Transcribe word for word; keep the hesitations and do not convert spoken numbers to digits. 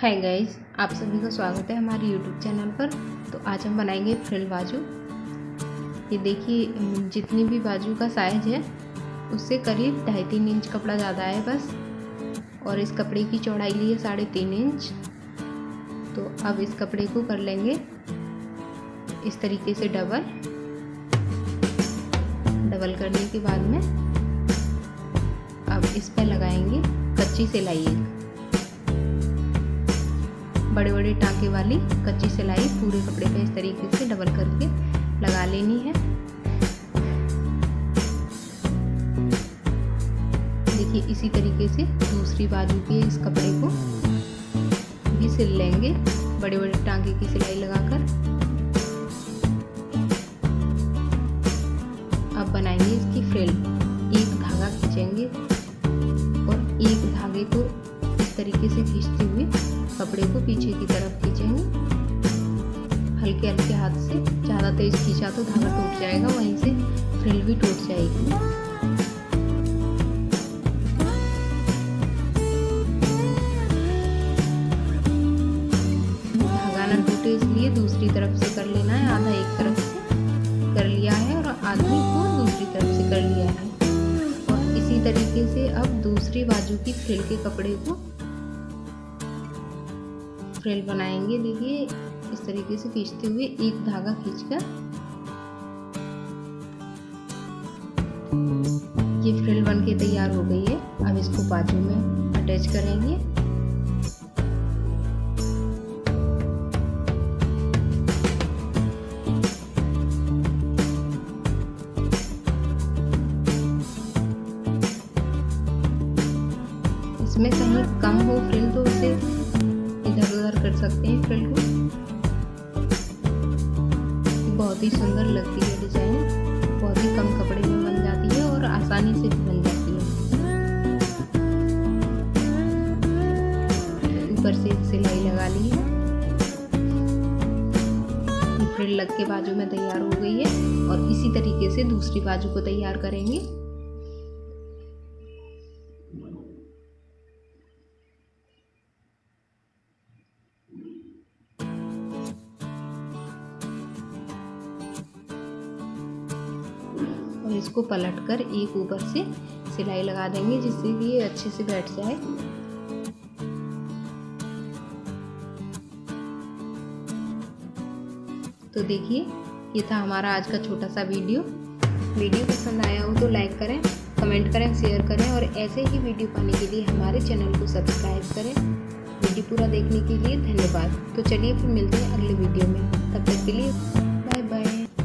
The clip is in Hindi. हाय गाइस, आप सभी का स्वागत है हमारे यूट्यूब चैनल पर। तो आज हम बनाएंगे फ्रिल बाजू। ये देखिए, जितनी भी बाजू का साइज है उससे करीब ढाई तीन इंच कपड़ा ज़्यादा है बस, और इस कपड़े की चौड़ाई ली है साढ़े तीन इंच। तो अब इस कपड़े को कर लेंगे इस तरीके से डबल। डबल करने के बाद में अब इस पर लगाएंगे कच्ची सिलाई। बड़े बड़े टाँके वाली कच्ची सिलाई पूरे कपड़े पे इस तरीके से डबल करके लगा लेनी है। देखिए, इसी तरीके से दूसरी बाजू के इस कपड़े को भी सिल लेंगे बड़े बड़े टाँके की सिलाई लगाकर। अब बनाएंगे इसकी फ्रिल। एक धागा खींचेंगे और एक धागे को इस तरीके से खींचते हुए कपड़े को पीछे की तरफ खींचेंगे हल्के हल्के हाथ से। ज़्यादा तेज खींचा तो धागा टूट जाएगा, वहीं से फ्रिल भी टूट जाएगी। धागा ना टूटे इसलिए दूसरी तरफ से कर लेना है। आधा एक तरफ से कर लिया है और आधी को दूसरी तरफ से कर लिया है। और इसी तरीके से अब दूसरी बाजू की फ्रिल के कपड़े को फ्रिल बनाएंगे। देखिए, इस तरीके से खींचते हुए एक धागा खींचकर ये फ्रिल बनके तैयार हो गई है। अब इसको बाजू में अटैच करेंगे। इसमें कहीं कम हो फ्रिल तो उसे इधर उधर कर सकते हैं। फ्रिल को बहुत ही सुंदर लगती है डिजाइन, बहुत ही कम कपड़े में बन जाती है और आसानी से बन जाती है। ऊपर से सिलाई लगा ली है। फ्रिल लग के बाजू में तैयार हो गई है। और इसी तरीके से दूसरी बाजू को तैयार करेंगे। इसको पलटकर एक ऊपर से सिलाई लगा देंगे जिससे कि ये अच्छे से बैठ जाए। तो देखिए, ये था हमारा आज का छोटा सा वीडियो। वीडियो पसंद आया हो तो लाइक करें, कमेंट करें, शेयर करें और ऐसे ही वीडियो पाने के लिए हमारे चैनल को सब्सक्राइब करें। वीडियो पूरा देखने के लिए धन्यवाद। तो चलिए फिर मिलते हैं अगले वीडियो में। तब तक के लिए बाय बाय।